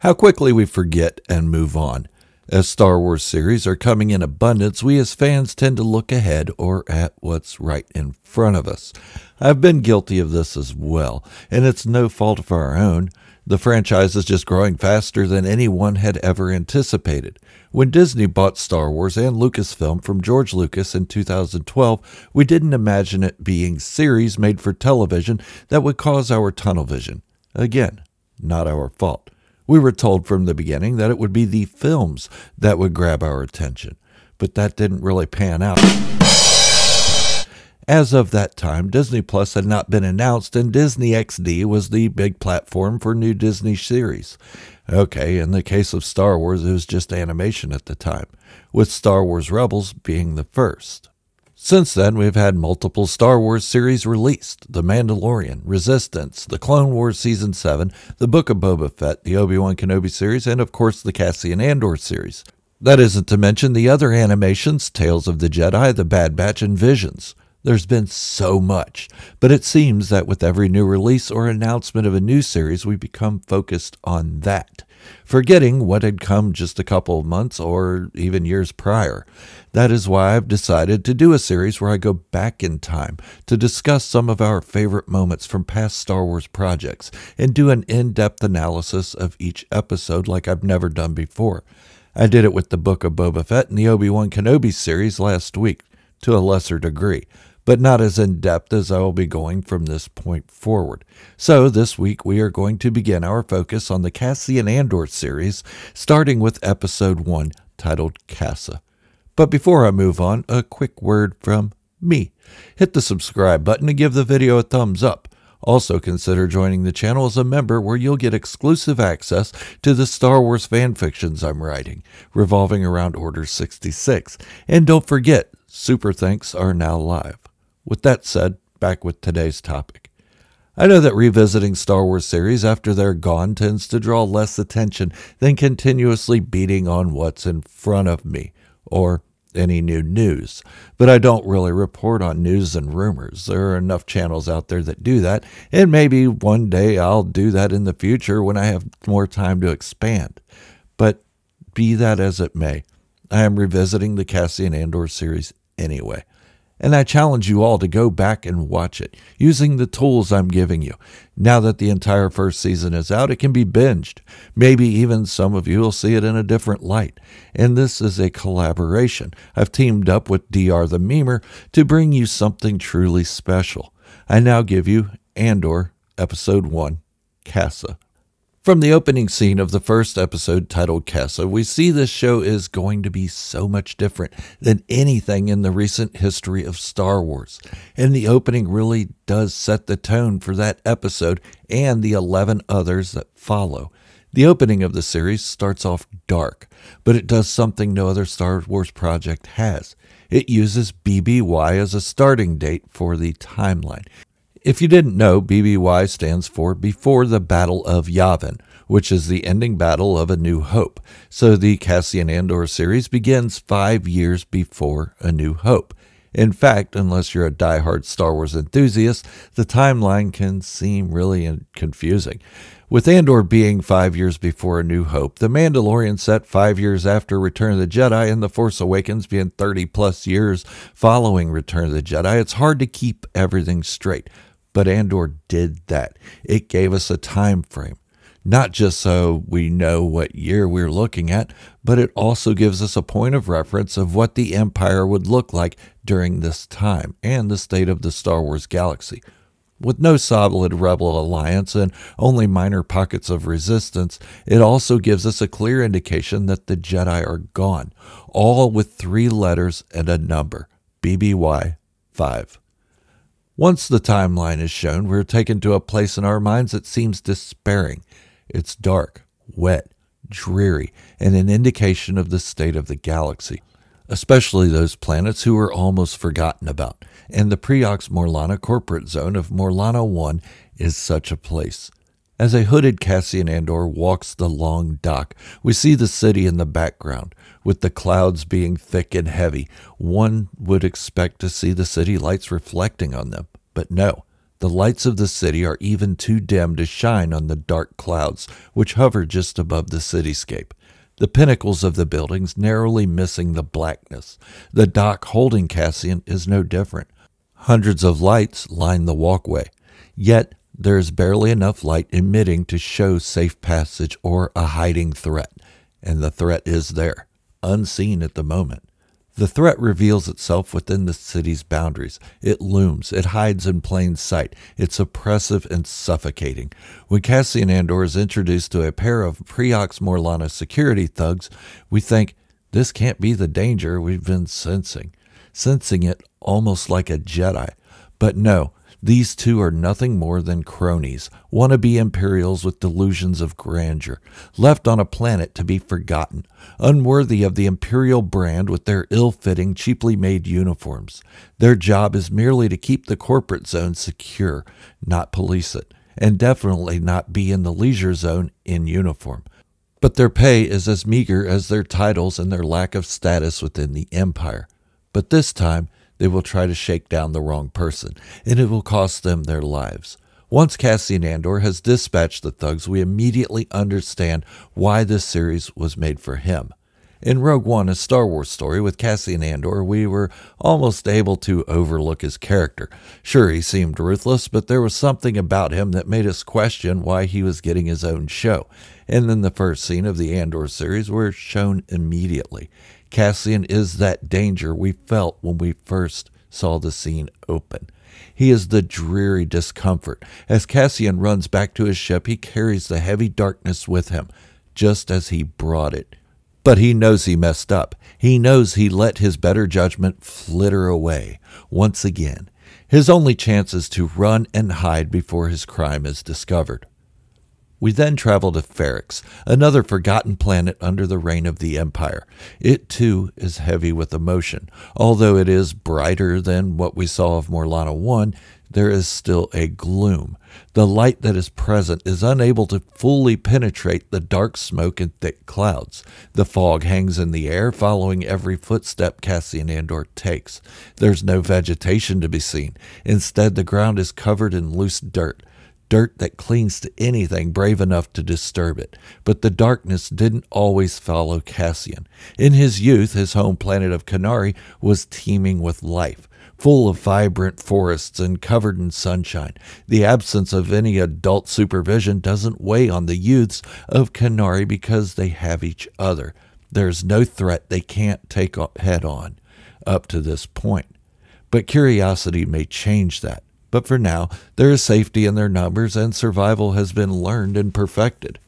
How quickly we forget and move on. As Star Wars series are coming in abundance, we as fans tend to look ahead or at what's right in front of us. I've been guilty of this as well, and it's no fault of our own. The franchise is just growing faster than anyone had ever anticipated. When Disney bought Star Wars and Lucasfilm from George Lucas in 2012, we didn't imagine it being series made for television that would cause our tunnel vision. Again, not our fault. We were told from the beginning that it would be the films that would grab our attention, but that didn't really pan out. As of that time, Disney Plus had not been announced, and Disney XD was the big platform for new Disney series. Okay, in the case of Star Wars, it was just animation at the time, with Star Wars Rebels being the first. Since then, we've had multiple Star Wars series released: The Mandalorian, Resistance, The Clone Wars Season 7, The Book of Boba Fett, the Obi-Wan Kenobi series, and of course the Cassian Andor series. That isn't to mention the other animations, Tales of the Jedi, The Bad Batch, and Visions. There's been so much, but it seems that with every new release or announcement of a new series, we become focused on that, forgetting what had come just a couple of months or even years prior. That is why I've decided to do a series where I go back in time to discuss some of our favorite moments from past Star Wars projects and do an in-depth analysis of each episode like I've never done before. I did it with the Book of Boba Fett and the Obi-Wan Kenobi series last week, to a lesser degree, but not as in-depth as I will be going from this point forward. So this week we are going to begin our focus on the Cassian Andor series, starting with Episode 1, titled Cassa. But before I move on, a quick word from me. Hit the subscribe button and give the video a thumbs up. Also consider joining the channel as a member, where you'll get exclusive access to the Star Wars fan fictions I'm writing, revolving around Order 66. And don't forget, Super Thanks are now live. With that said, back with today's topic. I know that revisiting Star Wars series after they're gone tends to draw less attention than continuously beating on what's in front of me, or any new news, but I don't really report on news and rumors. There are enough channels out there that do that, and maybe one day I'll do that in the future when I have more time to expand. But be that as it may, I am revisiting the Cassian Andor series anyway, and I challenge you all to go back and watch it using the tools I'm giving you. Now that the entire first season is out, it can be binged. Maybe even some of you will see it in a different light. And this is a collaboration. I've teamed up with DR the Memer to bring you something truly special. I now give you Andor Episode 1, Cassa. From the opening scene of the first episode, titled Cassa, we see this show is going to be so much different than anything in the recent history of Star Wars, and the opening really does set the tone for that episode and the 11 others that follow. The opening of the series starts off dark, but it does something no other Star Wars project has. It uses BBY as a starting date for the timeline. If you didn't know, BBY stands for Before the Battle of Yavin, which is the ending battle of A New Hope. So the Cassian Andor series begins 5 years before A New Hope. In fact, unless you're a diehard Star Wars enthusiast, the timeline can seem really confusing. With Andor being 5 years before A New Hope, The Mandalorian set 5 years after Return of the Jedi, and The Force Awakens being 30-plus years following Return of the Jedi, it's hard to keep everything straight. But Andor did that. It gave us a time frame, not just so we know what year we're looking at, but it also gives us a point of reference of what the Empire would look like during this time and the state of the Star Wars galaxy. With no solid rebel alliance and only minor pockets of resistance, it also gives us a clear indication that the Jedi are gone, all with 3 letters and a number, BBY 5. Once the timeline is shown, we're taken to a place in our minds that seems despairing. It's dark, wet, dreary, and an indication of the state of the galaxy, especially those planets who are almost forgotten about. And the Preox Morlana corporate zone of Morlana 1 is such a place. As a hooded Cassian Andor walks the long dock, we see the city in the background. With the clouds being thick and heavy, one would expect to see the city lights reflecting on them, but no, The lights of the city are even too dim to shine on the dark clouds which hover just above the cityscape, the pinnacles of the buildings narrowly missing the blackness. The dock holding Cassian is no different. Hundreds of lights line the walkway, yet there is barely enough light emitting to show safe passage or a hiding threat, and the threat is there, unseen at the moment. The threat reveals itself within the city's boundaries. It looms, it hides in plain sight, it's oppressive and suffocating. When Cassian Andor is introduced to a pair of Preox Morlana security thugs, we think, this can't be the danger we've been sensing. Sensing it almost like a Jedi. But no, these two are nothing more than cronies, wannabe Imperials with delusions of grandeur, left on a planet to be forgotten, unworthy of the Imperial brand with their ill-fitting, cheaply made uniforms. Their job is merely to keep the corporate zone secure, not police it, and definitely not be in the leisure zone in uniform. But their pay is as meager as their titles and their lack of status within the Empire. But this time, they will try to shake down the wrong person, and it will cost them their lives. Once Cassian Andor has dispatched the thugs, we immediately understand why this series was made for him. In Rogue One, a Star Wars story, with Cassian Andor, we were almost able to overlook his character. Sure, he seemed ruthless, but there was something about him that made us question why he was getting his own show. And then the first scene of the Andor series were shown immediately. Cassian is that danger we felt when we first saw the scene open. He is the dreary discomfort. As Cassian runs back to his ship, he carries the heavy darkness with him, just as he brought it. But he knows he messed up. He knows he let his better judgment flitter away once again. His only chance is to run and hide before his crime is discovered. We then travel to Ferrix, another forgotten planet under the reign of the Empire. It, too, is heavy with emotion. Although it is brighter than what we saw of Morlana 1, there is still a gloom. The light that is present is unable to fully penetrate the dark smoke and thick clouds. The fog hangs in the air, following every footstep Cassian Andor takes. There's no vegetation to be seen. Instead, the ground is covered in loose dirt. Dirt that clings to anything brave enough to disturb it. But the darkness didn't always follow Cassian. In his youth, his home planet of Kenari was teeming with life, full of vibrant forests and covered in sunshine. The absence of any adult supervision doesn't weigh on the youths of Kenari because they have each other. There's no threat they can't take head on up to this point. But curiosity may change that. But for now, there is safety in their numbers, and survival has been learned and perfected.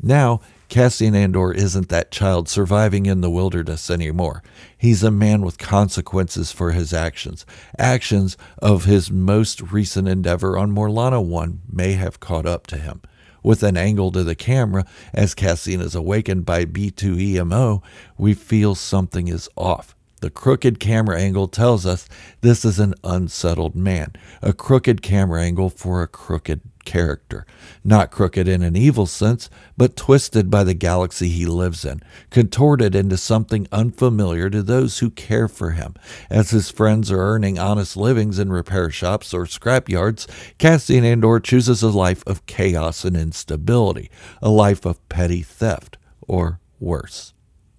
Now, Cassian Andor isn't that child surviving in the wilderness anymore. He's a man with consequences for his actions. Actions of his most recent endeavor on Morlana 1 may have caught up to him. With an angle to the camera, as Cassian is awakened by B2EMO, we feel something is off. The crooked camera angle tells us this is an unsettled man, a crooked camera angle for a crooked character. Not crooked in an evil sense, but twisted by the galaxy he lives in, contorted into something unfamiliar to those who care for him. As his friends are earning honest livings in repair shops or scrapyards, Cassian Andor chooses a life of chaos and instability, a life of petty theft, or worse.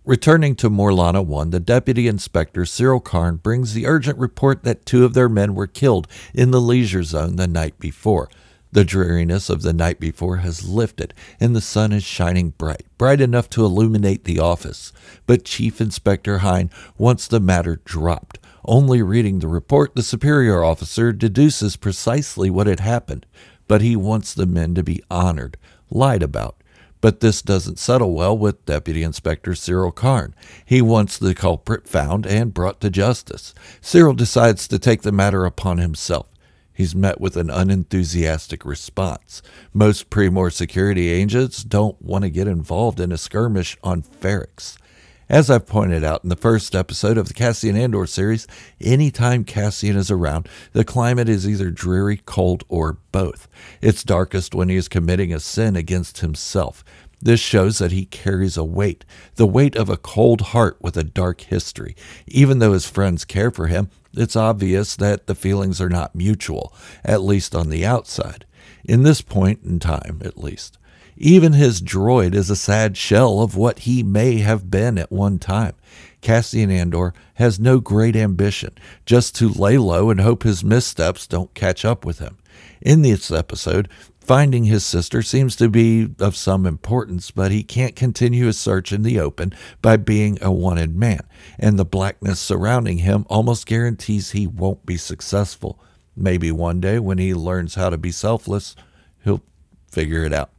Returning to Morlana 1, the Deputy Inspector Cyril Karn brings the urgent report that two of their men were killed in the leisure zone the night before. The dreariness of the night before has lifted, and the sun is shining bright, bright enough to illuminate the office. But Chief Inspector Hine wants the matter dropped. Only reading the report, the superior officer deduces precisely what had happened, but he wants the men to be honored, lied about. But this doesn't settle well with Deputy Inspector Cyril Karn. He wants the culprit found and brought to justice. Cyril decides to take the matter upon himself. He's met with an unenthusiastic response. Most Premor security agents don't want to get involved in a skirmish on Ferrix. As I've pointed out in the first episode of the Cassian Andor series, anytime Cassian is around, the climate is either dreary, cold, or both. It's darkest when he is committing a sin against himself. This shows that he carries a weight, the weight of a cold heart with a dark history. Even though his friends care for him, it's obvious that the feelings are not mutual, at least on the outside. In this point in time, at least. Even his droid is a sad shell of what he may have been at one time. Cassian Andor has no great ambition, just to lay low and hope his missteps don't catch up with him. In this episode, finding his sister seems to be of some importance, but he can't continue his search in the open by being a wanted man, and the blackness surrounding him almost guarantees he won't be successful. Maybe one day when he learns how to be selfless, he'll figure it out.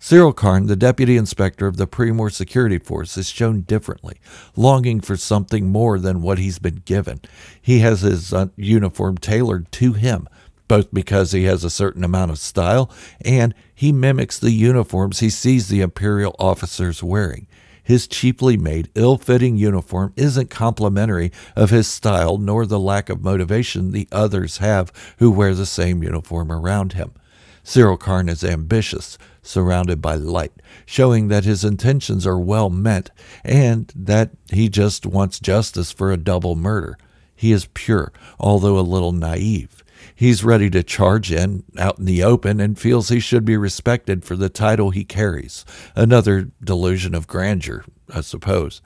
Cyril Karn, the deputy inspector of the Premor Security Force, is shown differently, longing for something more than what he's been given. He has his uniform tailored to him, both because he has a certain amount of style and he mimics the uniforms he sees the Imperial officers wearing. His cheaply made, ill-fitting uniform isn't complimentary of his style nor the lack of motivation the others have who wear the same uniform around him. Cyril Karn is ambitious, surrounded by light, showing that his intentions are well meant and that he just wants justice for a double murder. He is pure, although a little naive. He's ready to charge in, out in the open, and feels he should be respected for the title he carries. Another delusion of grandeur, I suppose.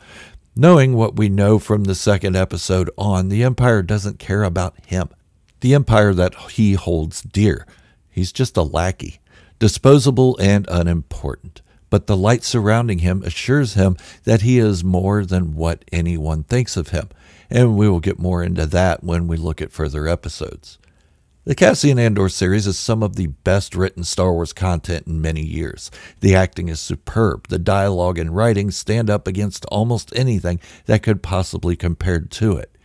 Knowing what we know from the second episode on, the Empire doesn't care about him, the Empire that he holds dear. He's just a lackey, disposable and unimportant, but the light surrounding him assures him that he is more than what anyone thinks of him, and we will get more into that when we look at further episodes. The Cassian Andor series is some of the best written Star Wars content in many years. The acting is superb, the dialogue and writing stand up against almost anything that could possibly be compared to it.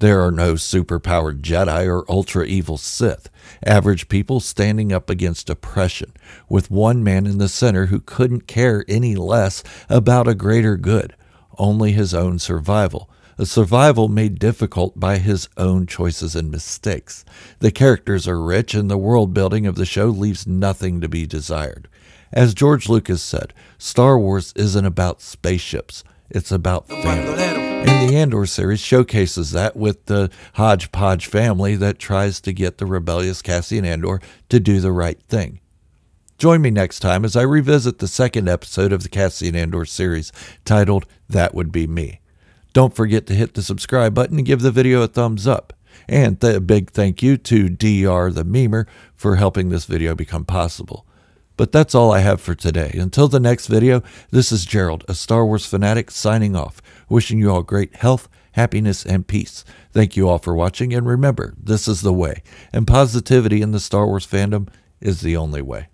There are no superpowered Jedi or ultra-evil Sith, average people standing up against oppression, with one man in the center who couldn't care any less about a greater good, only his own survival, a survival made difficult by his own choices and mistakes. The characters are rich and the world-building of the show leaves nothing to be desired. As George Lucas said, Star Wars isn't about spaceships, it's about family. And the Andor series showcases that with the hodgepodge family that tries to get the rebellious Cassian Andor to do the right thing. Join me next time as I revisit the second episode of the Cassian Andor series titled That Would Be Me. Don't forget to hit the subscribe button and give the video a thumbs up. And a big thank you to DR the Memer for helping this video become possible. But that's all I have for today. Until the next video, this is Gerald, a Star Wars fanatic, signing off, wishing you all great health, happiness, and peace. Thank you all for watching, and remember, this is the way, and positivity in the Star Wars fandom is the only way.